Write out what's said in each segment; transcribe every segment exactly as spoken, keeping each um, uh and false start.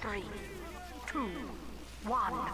Three, two, one.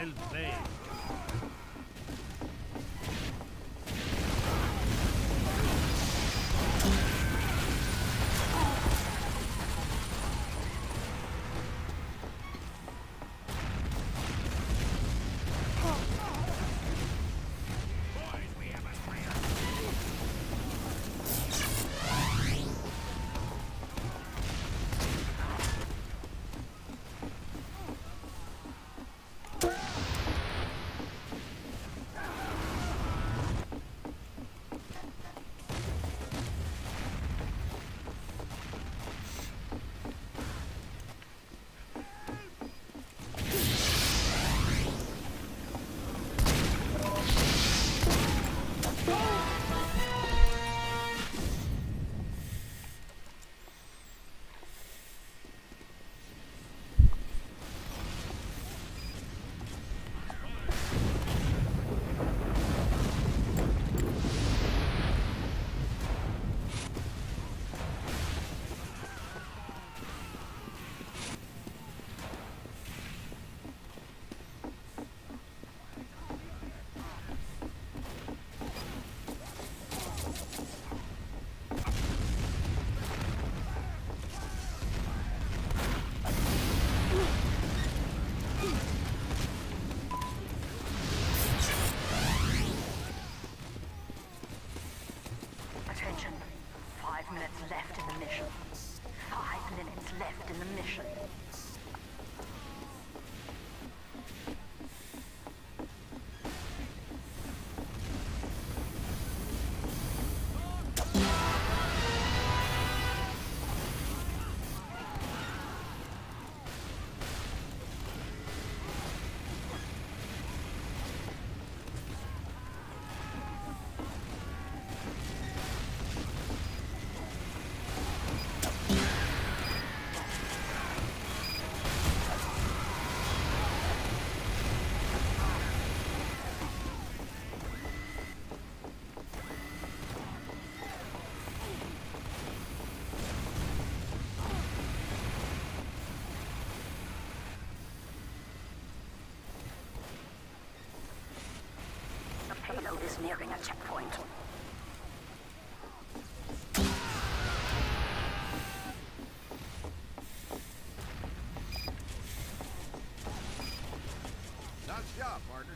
Well played. Payload is nearing a checkpoint. Nice job, partner.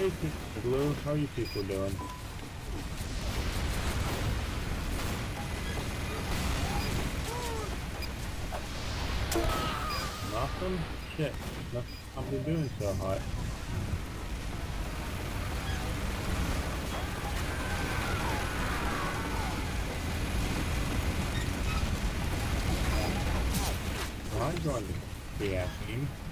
Hey, Blue, how are you people doing? some shit. I've been doing so high. I'm going to be asking.